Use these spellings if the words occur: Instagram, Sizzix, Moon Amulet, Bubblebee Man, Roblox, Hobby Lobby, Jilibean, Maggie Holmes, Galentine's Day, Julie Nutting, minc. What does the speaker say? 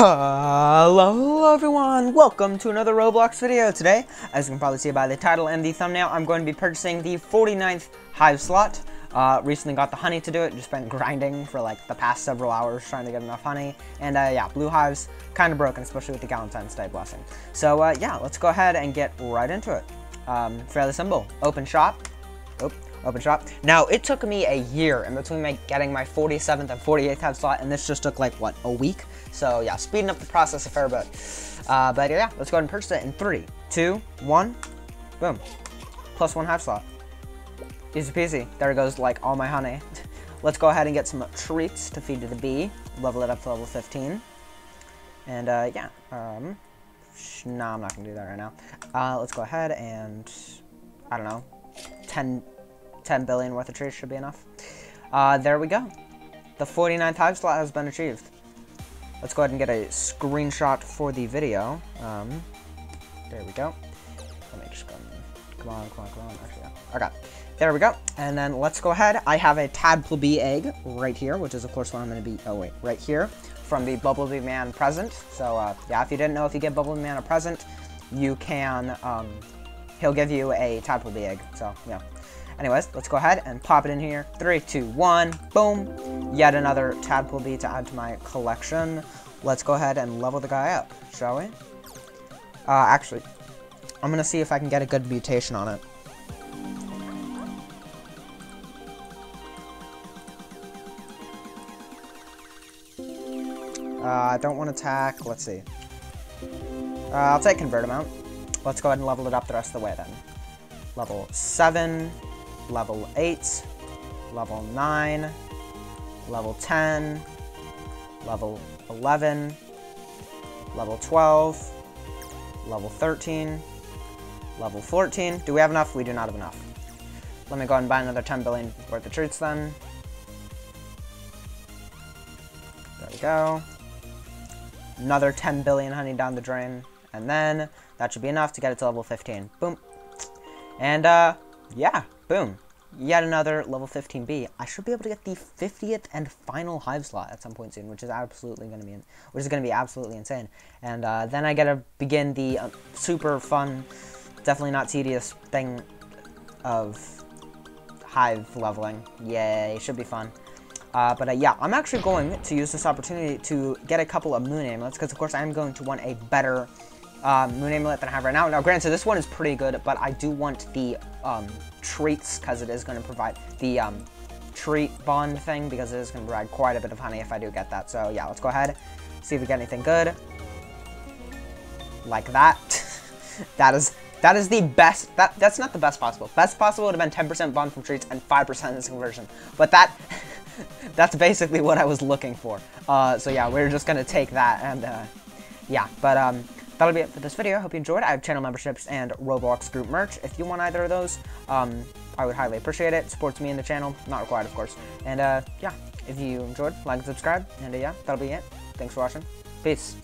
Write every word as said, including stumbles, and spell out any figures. Hello, hello everyone, welcome to another Roblox video. Today, as you can probably see by the title and the thumbnail, I'm going to be purchasing the forty-ninth hive slot. Uh, recently got the honey to do it, just been grinding for like the past several hours trying to get enough honey. And uh, yeah, blue hives, kind of broken, especially with the Galentine's Day blessing. So uh, yeah, let's go ahead and get right into it. Um, fairly simple, open shop. Oop. Open shop. Now, it took me a year in between my getting my forty-seventh and forty-eighth hive slot, and this just took like, what, a week? So yeah, speeding up the process a fair bit. Uh, but yeah, let's go ahead and purchase it in three, two, one, boom. Plus one hive slot. Easy peasy. There goes like all my honey. Let's go ahead and get some treats to feed to the bee. Level it up to level fifteen. And uh, yeah, um, nah, I'm not gonna do that right now. Uh, let's go ahead and, I don't know, ten billion worth of trees should be enough. Uh, there we go. The forty-ninth hive slot has been achieved. Let's go ahead and get a screenshot for the video. Um, there we go. Let me just go. Come on, come on, come on. Actually, yeah. Okay. There we go. And then let's go ahead. I have a Bubblebee egg right here, which is of course what I'm going to be. Oh wait, right here from the Bubblebee Man present. So uh, yeah, if you didn't know, if you get Bubblebee Man a present, you can. Um, he'll give you a Bubblebee egg. So yeah. Anyways, let's go ahead and pop it in here. Three, two, one, boom. Yet another Bubblebee to add to my collection. Let's go ahead and level the guy up, shall we? Uh, actually, I'm gonna see if I can get a good mutation on it. Uh, I don't want to attack, let's see. Uh, I'll take convert amount. Let's go ahead and level it up the rest of the way then. Level seven. Level eight, level nine, level ten, level eleven, level twelve, level thirteen, level fourteen. Do we have enough? We do not have enough. Let me go and buy another ten billion worth of treats then. There we go. Another ten billion honey down the drain. And then that should be enough to get it to level fifteen. Boom. And uh, yeah. Boom. Yet another level fifteen B. I should be able to get the fiftieth and final hive slot at some point soon, which is absolutely going to be in, which is going to be absolutely insane. And uh, then I got to begin the uh, super fun, definitely not tedious thing of hive leveling. Yay, should be fun. Uh, but uh, yeah, I'm actually going to use this opportunity to get a couple of Moon Amulets because, of course, I'm going to want a better Um, Moon Amulet than I have right now. Now, granted, this one is pretty good, but I do want the um, treats because it is going to provide the um, treat bond thing because it is going to provide quite a bit of honey if I do get that. So yeah, let's go ahead, see if we get anything good. Like that. that is that is the best. That that's not the best possible. Best possible would have been ten percent bond from treats and five percent this conversion. But that that's basically what I was looking for. Uh, so yeah, we're just going to take that and uh, yeah, but um. That'll be it for this video. Hope you enjoyed. I have channel memberships and Roblox group merch. If you want either of those, um, I would highly appreciate it. Supports me and the channel. Not required, of course. And, uh, yeah. If you enjoyed, like and subscribe. And, uh, yeah. That'll be it. Thanks for watching. Peace.